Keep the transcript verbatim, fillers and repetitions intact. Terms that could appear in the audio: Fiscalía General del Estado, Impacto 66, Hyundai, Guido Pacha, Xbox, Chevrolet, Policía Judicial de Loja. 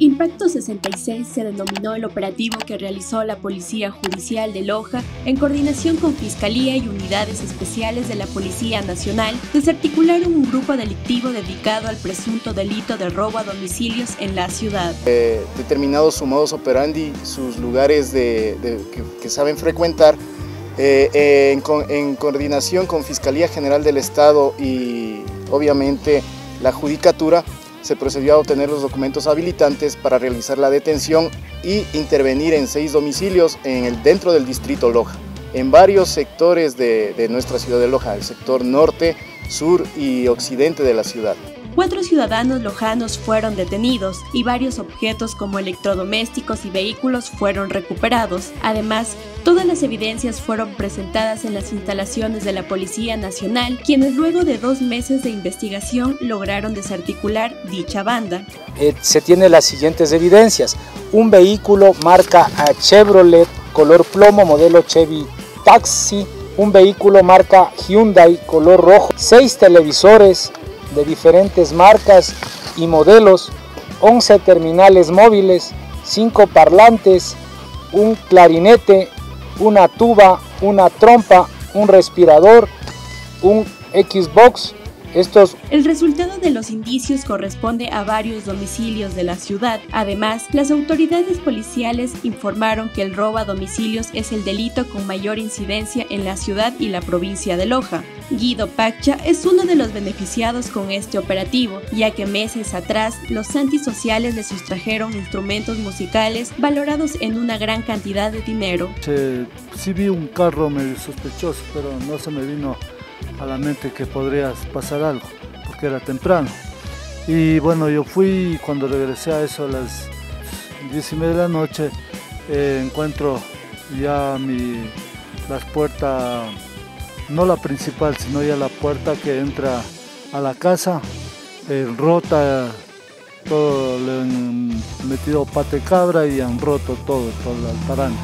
Impacto sesenta y seis se denominó el operativo que realizó la Policía Judicial de Loja en coordinación con Fiscalía y unidades especiales de la Policía Nacional. Desarticularon un grupo delictivo dedicado al presunto delito de robo a domicilios en la ciudad. Eh, determinados su modus operandi, sus lugares de, de, que, que saben frecuentar, eh, eh, en, en coordinación con Fiscalía General del Estado y obviamente la Judicatura, se procedió a obtener los documentos habilitantes para realizar la detención y intervenir en seis domicilios en el, dentro del distrito Loja, en varios sectores de, de nuestra ciudad de Loja, el sector norte, sur y occidente de la ciudad. Cuatro ciudadanos lojanos fueron detenidos y varios objetos como electrodomésticos y vehículos fueron recuperados. Además, todas las evidencias fueron presentadas en las instalaciones de la Policía Nacional, quienes luego de dos meses de investigación lograron desarticular dicha banda. Eh, se tienen las siguientes evidencias: un vehículo marca Chevrolet color plomo modelo Chevy Taxi, un vehículo marca Hyundai color rojo, seis televisores de diferentes marcas y modelos, once terminales móviles, cinco parlantes, un clarinete, una tuba, una trompa, un respirador, un Xbox. Estos... El resultado de los indicios corresponde a varios domicilios de la ciudad. Además, las autoridades policiales informaron que el robo a domicilios es el delito con mayor incidencia en la ciudad y la provincia de Loja. Guido Pacha es uno de los beneficiados con este operativo, ya que meses atrás los antisociales le sustrajeron instrumentos musicales valorados en una gran cantidad de dinero. Sí, sí vi un carro medio sospechoso, pero no se me vino a la mente que podría pasar algo, porque era temprano. Y bueno, yo fui, cuando regresé a eso a las diez y media de la noche, eh, encuentro ya mi, las puertas, no la principal, sino ya la puerta que entra a la casa, eh, rota, todo, le han metido pate cabra y han roto todo, todo el altarante.